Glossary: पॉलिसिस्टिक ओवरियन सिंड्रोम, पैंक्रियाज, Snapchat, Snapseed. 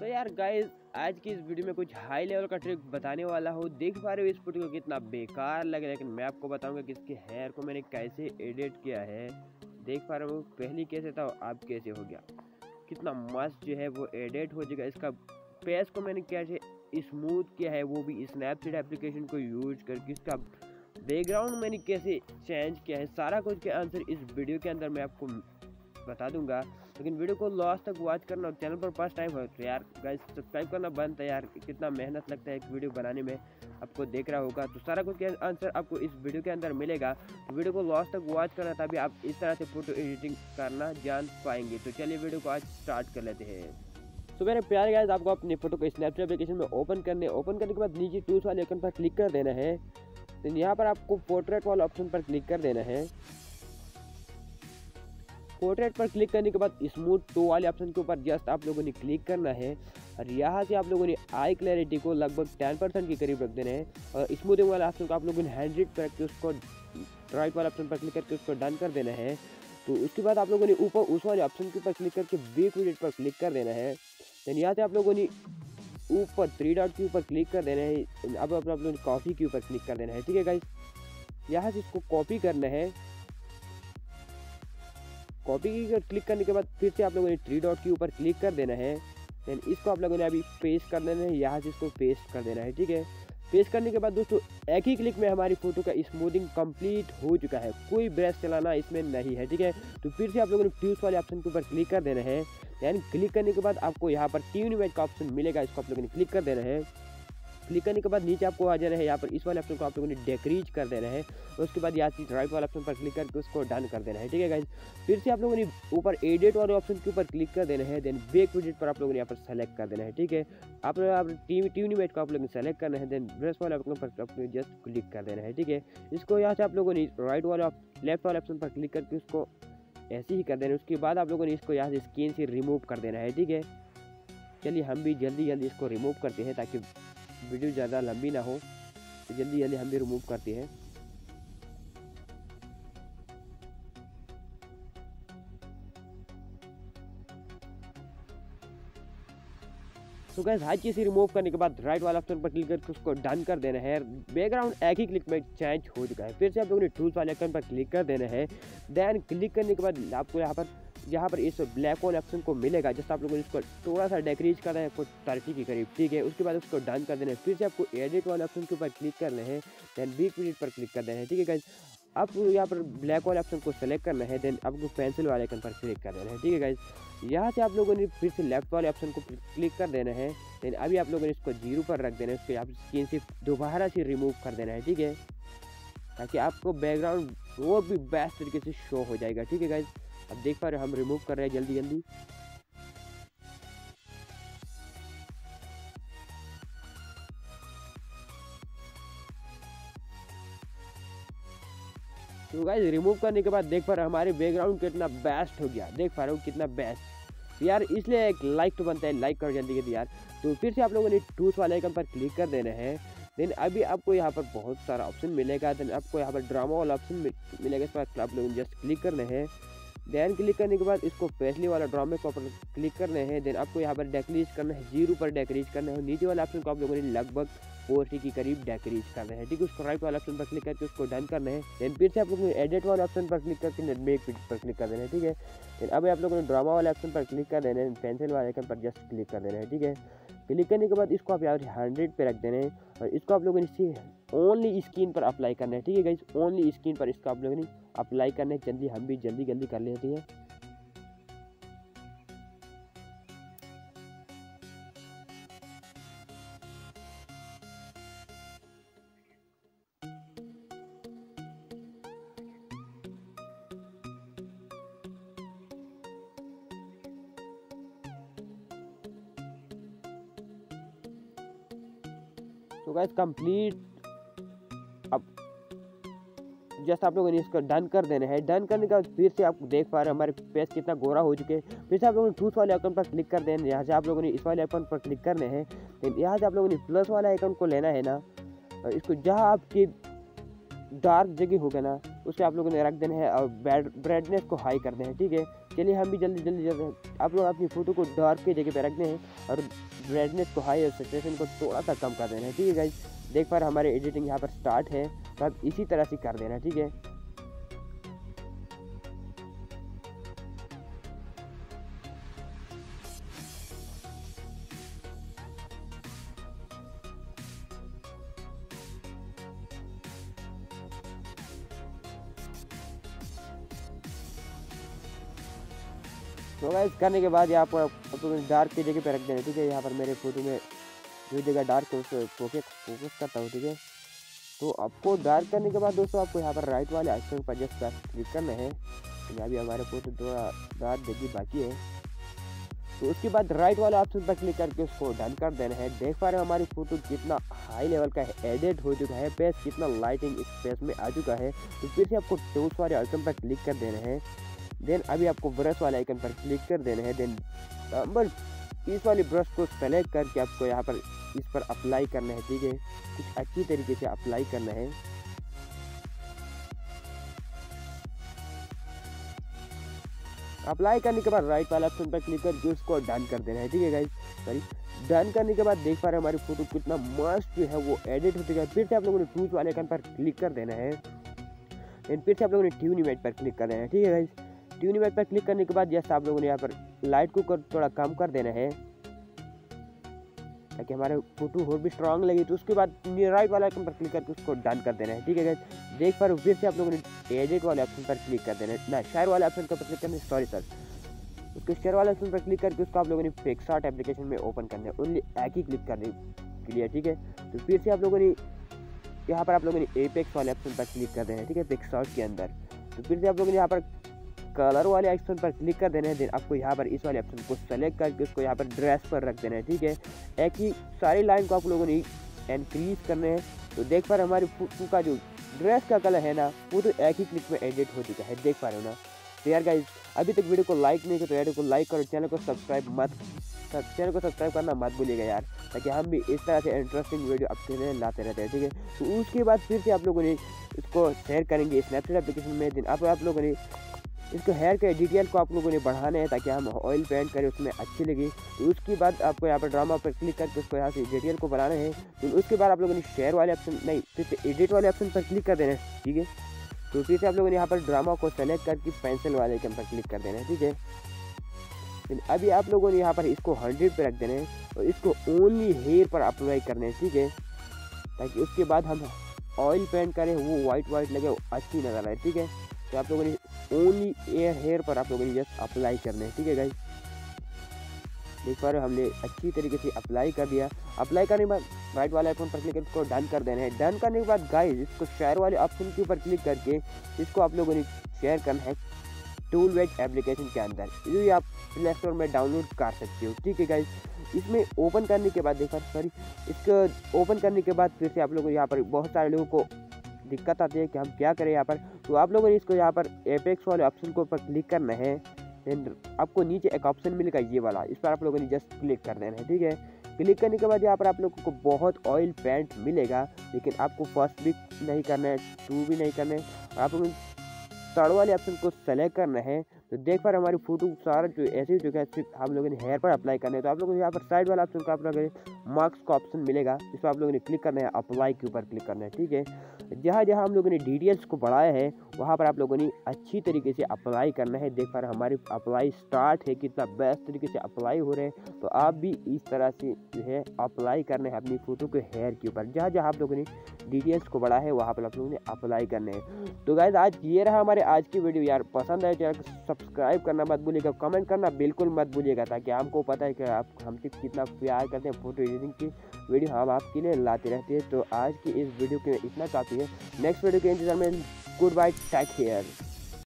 तो यार गाइज आज की इस वीडियो में कुछ हाई लेवल का ट्रिक बताने वाला हूँ। देख पा रहे हो इस फोटो को कितना बेकार लग रहा है, लेकिन मैं आपको बताऊंगा कि इसके हेयर को मैंने कैसे एडिट किया है। देख पा रहे हो पहले कैसे था अब कैसे हो गया, कितना मस्त जो है वो एडिट हो जाएगा। इसका फेस को मैंने कैसे स्मूथ किया है वो भी स्नैपसीड एप्लीकेशन को यूज करके। इसका बैकग्राउंड मैंने कैसे चेंज किया है, सारा कुछ के आंसर इस वीडियो के अंदर मैं आपको बता दूंगा। लेकिन वीडियो को लास्ट तक वॉच करना, चैनल पर फर्स्ट टाइम हो तो यार गाइस सब्सक्राइब करना बनता है। यार कितना मेहनत लगता है एक वीडियो बनाने में, आपको देख रहा होगा। तो सारा कुछ आंसर आपको इस वीडियो के अंदर मिलेगा, तो वीडियो को लास्ट तक वॉच करना, तभी आप इस तरह से फोटो एडिटिंग करना जान पाएंगे। तो चलिए वीडियो को आज स्टार्ट कर लेते हैं। तो मेरे प्यारे गाइस आपको अपने फोटो को स्नैपचैट एप्लीकेशन में ओपन करने के बाद नीचे टूल्स वाले आइकन पर क्लिक कर देना है। तो यहाँ पर आपको पोर्ट्रेट वाले ऑप्शन पर क्लिक कर देना है। पोर्ट्रेट पर क्लिक करने के बाद स्मूथ टू वाले ऑप्शन के ऊपर जस्ट आप लोगों ने क्लिक करना है और यहाँ से आप लोगों ने आई क्लैरिटी को लगभग 10% के करीब रख देना है और स्मूथिंग वाला ऑप्शन को आप लोगों ने 100 पर रख के उसको राइट वाला ऑप्शन पर क्लिक करके उसको डन कर देना है। तो उसके बाद आप लोगों ने ऊपर उस वाले ऑप्शन के ऊपर क्लिक करके वीक विजेट पर क्लिक कर देना है। देन यहाँ से आप लोगों ने ऊपर 3 डॉट के ऊपर क्लिक कर देना है। अब आप लोगों ने कॉपी के ऊपर क्लिक कर देना है। ठीक है गाइस, यहाँ से इसको कॉपी करना है। कॉपी की क्लिक करने के बाद फिर से आप लोगों ने 3 डॉट के ऊपर क्लिक कर देना है। देन इसको आप लोगों ने अभी पेस्ट कर देना है, यहाँ से इसको पेस्ट कर देना है। ठीक है, पेस्ट करने के बाद दोस्तों एक ही क्लिक में हमारी फोटो का स्मूथिंग कंप्लीट हो चुका है, कोई ब्रश चलाना इसमें नहीं है। ठीक है, तो फिर से आप लोगों ने ट्यून्स वाले ऑप्शन के ऊपर क्लिक कर देना है। यानी क्लिक करने के बाद आपको यहाँ पर ट्यून इमेज का ऑप्शन मिलेगा, इसको आप लोगों ने क्लिक कर देना है। क्लिक करने के बाद नीचे आपको आ जाना है, यहाँ पर इस वाले ऑप्शन को आप लोगों ने डेक्रीज कर देना है। उसके बाद यहाँ से राइट वाला ऑप्शन पर क्लिक करके उसको डन कर देना है। ठीक है गाइज, फिर से आप लोगों ने ऊपर एडिट वाले ऑप्शन के ऊपर क्लिक कर देना है। देन बैक विजेट पर आप लोगों ने यहाँ पर सेलेक्ट कर देना है। ठीक है, आप लोग ट्यून इमेज को आप लोगों ने सेलेक्ट करना है। देन ब्रश वाले ऑप्शन पर आप लोग जस्ट क्लिक कर देना है। ठीक है, इसको यहाँ से आप लोगों ने राइट वाला लेफ्ट वाले ऑप्शन पर क्लिक करके उसको ऐसे ही कर देना है। उसके बाद आप लोगों ने इसको यहाँ से स्क्रीन से रिमूव कर देना है। ठीक है, चलिए हम भी जल्दी इसको रिमूव करते हैं ताकि वीडियो ज़्यादा लंबी ना हो। तो जल्दी हम भी रिमूव करते हैं। तो गाइस हर चीज़ रिमूव करने के बाद राइट वाला ऑप्शन पर क्लिक करके उसको डन कर देना है। बैकग्राउंड एक ही क्लिक में चेंज हो चुका है। फिर से आप लोगों ने टूल्स वाले आइकन पर क्लिक कर देना है। देन क्लिक करने के बाद आपको यहाँ पर इस ब्लैक वाले ऑप्शन को मिलेगा। जैसे आप लोगों ने इसको थोड़ा सा डेक्रीज करना है, कुछ 30 के करीब। ठीक है, उसके बाद उसको डन कर देना है। फिर से आपको एडिट वाले ऑप्शन के ऊपर क्लिक करना है। देन बिग विजेट पर क्लिक कर देना है। ठीक है गाइज, आप यहाँ पर ब्लैक वाले ऑप्शन को सेलेक्ट करना है। देन आपको पेंसिल वाले आइकन पर क्लिक कर देना है। ठीक है गाइज, यहाँ से आप लोगों ने फिर से लेफ्ट वाले ऑप्शन को क्लिक कर देना है। देन अभी आप लोगों ने इसको 0 पर रख देना है। उसके आप स्क्रीन से दोबारा से रिमूव कर देना है। ठीक है, ताकि आपको बैकग्राउंड वो भी बेस्ट तरीके से शो हो जाएगा। ठीक है गाइज, अब देख पा रहे हो हम रिमूव कर रहे हैं जल्दी। तो गाइस रिमूव करने के बाद देख पा रहे हो हमारे बैकग्राउंड कितना बेस्ट हो गया। देख पा रहे हो कितना बेस्ट यार, इसलिए एक लाइक तो बनता है, लाइक करो जल्दी यार। तो फिर से आप लोगों ने टूल्स वाले आइकन पर क्लिक कर देना है। देन अभी आपको यहाँ पर बहुत सारा ऑप्शन मिलेगा। देन आपको यहाँ पर ड्रामा वाला ऑप्शन मिलेगा, इस पर आप लोगों ने जस्ट क्लिक करना है। देन क्लिक करने के बाद इसको फैसले वाला ड्रामे को पर क्लिक करना है। देन आपको यहाँ पर डेक्रीज करना है, 0 पर डेक्रीज करना है। नीचे वाला ऑप्शन को आप लोगों ने लगभग 40 के करीब डेक्रीज करना है। ठीक है, उसको राइट वाला ऑप्शन पर क्लिक करके उसको डन करना है। देन फिर से आप लोगों ने एडिट वाला ऑप्शन पर क्लिक करके मेक पर क्लिक कर देना है। ठीक है, देन अभी आप लोगों ने ड्रामा वाले ऑप्शन पर क्लिक कर देना है। पेंसिल वाले आइकन पर जस्ट क्लिक कर देना है। ठीक है, क्लिक करने के बाद इसको आप यहाँ 100 पर रख देना है और इसको आप लोगों ने ओनली स्क्रीन पर अप्लाई करना है। ठीक है गाइस, ओनली स्क्रीन पर इसको आप लोगों ने अप्लाई करना है। जल्दी हम भी जल्दी कर लेते हैं। तो गाइस कंप्लीट अब जस्ट आप लोगों ने इसको डन कर देना है। डन करने के बाद फिर से आप देख पा रहे हो हमारे फेस कितना गोरा हो चुके हैं। फिर से आप लोगों ने टूल्स वाले आइकन पर क्लिक कर देना है। यहाँ से आप लोगों ने इस वाले आइकन पर क्लिक करना है। लेकिन यहाँ से आप लोगों ने प्लस वाला आइकन को लेना है ना, और इसको जहाँ आपकी डार्क जगह होगा ना उसे आप लोगों ने रख देना है और ब्राइटनेस को हाई कर देना है। ठीक है, चलिए हम भी जल्दी आप लोग अपनी फ़ोटो को डार्क की जगह पर रख दें और ब्राइटनेस को हाई और सैचुरेशन को थोड़ा सा कम कर देना है। ठीक है गाइज, देख पा रहे हमारे एडिटिंग यहाँ पर स्टार्ट है, तो आप इसी तरह से कर देना। ठीक है, तो गाइस करने के बाद यहाँ पर फोटो डार्क की जगह पे रख देना। ठीक है, यहाँ पर मेरे फोटो में जो जगह डार्क है उसको फोकस करता हूँ। ठीक है, तो आपको डार्क करने के बाद दोस्तों आपको यहाँ पर राइट वाले आइकन पर जस्ट क्लिक करना है। तो अभी हमारे फोटो थोड़ा डार्क जगह बाकी है, तो उसके बाद राइट वाले ऑप्शन पर क्लिक करके उसको डन कर देना है। देख पा रहे हो हमारी फोटो कितना हाई लेवल का है, एडिट हो चुका है, पेज कितना लाइटिंग इस पेज में आ चुका है। तो फिर से आपको टूल्स वाले आइकन पर क्लिक कर देना है। देन अभी आपको ब्रश वाले आइकन पर क्लिक कर देना है। देन नंबर 30 वाली ब्रश को सेलेक्ट करके आपको यहाँ पर इस पर अप्लाई करना है। ठीक है, कुछ अच्छी तरीके से अप्लाई करना है। अप्लाई करने के बाद राइट वाला ऑप्शन पर क्लिक करके उसको डन कर देना है। ठीक है गाइज, सॉरी डन करने के बाद देख पा रहे हैं हमारी फोटो कितना मस्त जो है वो एडिट हो चुका है। फिर से आप लोगों ने टूल्स वाले आइकन पर क्लिक कर देना है। एंड फिर से आप लोगों ने ट्यून इमेज पर क्लिक कर देना है। ठीक है गाइज, ट्यून इमेज पर क्लिक करने के बाद जैसे आप लोगों ने यहाँ पर लाइट को थोड़ा कम कर देना है ताकि हमारे फोटो और भी स्ट्रांग लगे। तो उसके बाद राइट वाला आइकन पर क्लिक करके उसको डन कर देना है। ठीक है गाइस, देख पर फिर से आप लोगों ने एडिट वाले ऑप्शन पर क्लिक कर देना है, ना शेयर वाले ऑप्शन पर क्लिक करना है, सॉरी सर उसके शेयर वाले ऑप्शन पर क्लिक करके उसको आप लोगों ने पिक्सआर्ट एप्लीकेशन में ओपन करना है। ओनली एक ही क्लिक करने के लिए। ठीक है, तो फिर से आप लोगों ने यहाँ पर आप लोगों ने एपेक्स वाले ऑप्शन पर क्लिक कर देना है। ठीक है, पिक्सआर्ट के अंदर तो फिर से आप लोगों ने यहाँ पर कलर वाले ऑप्शन पर क्लिक कर देना है। देन आपको यहाँ पर इस वाले ऑप्शन को सेलेक्ट करके उसको यहाँ पर ड्रेस पर रख देना है। ठीक है, एक ही सारी लाइन को आप लोगों ने इंक्रीज करना है। तो देख पा रहे हमारी फोटो का जो ड्रेस का कलर है ना वो तो एक ही क्लिक में एडिट हो चुका है। देख पा रहे हो ना। तो यार गाइज अभी तक वीडियो को लाइक नहीं किया तो वीडियो को लाइक करो, चैनल को सब्सक्राइब करना मत भूलिएगा यार, ताकि हम भी इस तरह से इंटरेस्टिंग वीडियो आपके लिए लाते रहते हैं। ठीक है, तो उसके बाद फिर से आप लोगों ने इसको शेयर करेंगे स्नैपचैट एप्लीकेशन में। दिन आप लोगों ने इसको हेयर के डिटेल को आप लोगों ने बढ़ाना है ताकि हम ऑयल पेंट करें उसमें अच्छी लगे। तो उसके बाद आपको यहाँ पर ड्रामा पर क्लिक करके उसको यहाँ से डिटेल को बनाना है। तो उसके बाद आप लोगों ने शेयर वाले ऑप्शन नहीं फिर से एडिट वाले ऑप्शन पर क्लिक कर देना है। ठीक है, तो फिर से आप लोगों ने यहाँ पर ड्रामा को सेलेक्ट करके पेंसिल वाले आइकन पर क्लिक कर देना है। ठीक है, अभी आप लोगों ने यहाँ पर इसको 100 पर रख देना है और इसको ओनली हेयर पर अप्लाई करना है। ठीक है, ताकि उसके बाद हम ऑयल पेंट करें वो वाइट वाइट लगे, अच्छी नज़र आए। ठीक है, तो आप लोगों ने ओनली हेयर पर आप लोगों ने जस्ट अप्लाई करना है। ठीक है गाइस, देख पा रहे हो हमने अच्छी तरीके से अप्लाई कर दिया। अप्लाई करने के बाद राइट वाले आइकन पर क्लिक करके इसको डन कर देना है। डन करने के बाद गाइस इसको शेयर वाले ऑप्शन के ऊपर क्लिक करके इसको आप लोगों ने शेयर करना है टूल वेट एप्लीकेशन के अंदर, जो ये आप प्ले स्टोर में डाउनलोड कर सकते हो। ठीक है गाइस, इसमें ओपन करने के बाद देखा सॉरी इसको ओपन करने के बाद फिर से आप लोगों यहाँ पर बहुत सारे लोगों को दिक्कत आती है कि हम क्या करें यहाँ पर। तो आप लोगों ने इसको यहाँ पर एपेक्स वाले ऑप्शन को ऊपर क्लिक करना है। एंड आपको नीचे एक ऑप्शन मिलेगा ये वाला, इस पर आप लोगों ने जस्ट क्लिक कर देना है। ठीक है, क्लिक करने के बाद यहाँ पर आप लोगों को बहुत ऑयल पेंट मिलेगा, लेकिन आपको फर्स्ट भी नहीं करना है, 2 भी नहीं करना है, आप लोगों ने थर्ड वाले ऑप्शन को सेलेक्ट करना है। तो देख पा रहे हमारी फोटो सारा जो ऐसे ही जगह सिर्फ हम लोगों ने हेयर पर अप्लाई करना है। तो आप लोगों को यहाँ पर साइड वाला ऑप्शन को आप लोगों ने मार्क्स का ऑप्शन मिलेगा, जिस पर आप लोगों ने क्लिक करना है, अप्लाई के ऊपर क्लिक करना है। ठीक है, जहाँ जहाँ हम लोगों ने डिटेल्स को बढ़ाया है वहाँ पर आप लोगों ने अच्छी तरीके से अप्लाई करना है। देख पा रहे हमारी अप्लाई स्टार्ट है, कितना बेस्ट तरीके से अप्लाई हो रहे हैं। तो आप भी इस तरह से जो है अप्लाई करना है अपनी फोटो के हेयर के ऊपर, जहाँ जहाँ आप लोगों ने डिटेल्स को बढ़ा है वहाँ पर आप लोगों ने अप्लाई करना है। तो गाइस आज ये रहा हमारे आज की वीडियो यार, पसंद आए चैनल को सब्सक्राइब करना मत भूलिएगा, कमेंट करना बिल्कुल मत भूलिएगा, ताकि हमको पता है कि आप हमसे कितना प्यार करते हैं। फोटो एडिटिंग की वीडियो हम आपके लिए लाते रहते हैं। तो आज की इस वीडियो के इतना काफ़ी है, नेक्स्ट वीडियो के इंतजार में। Goodbye, take care.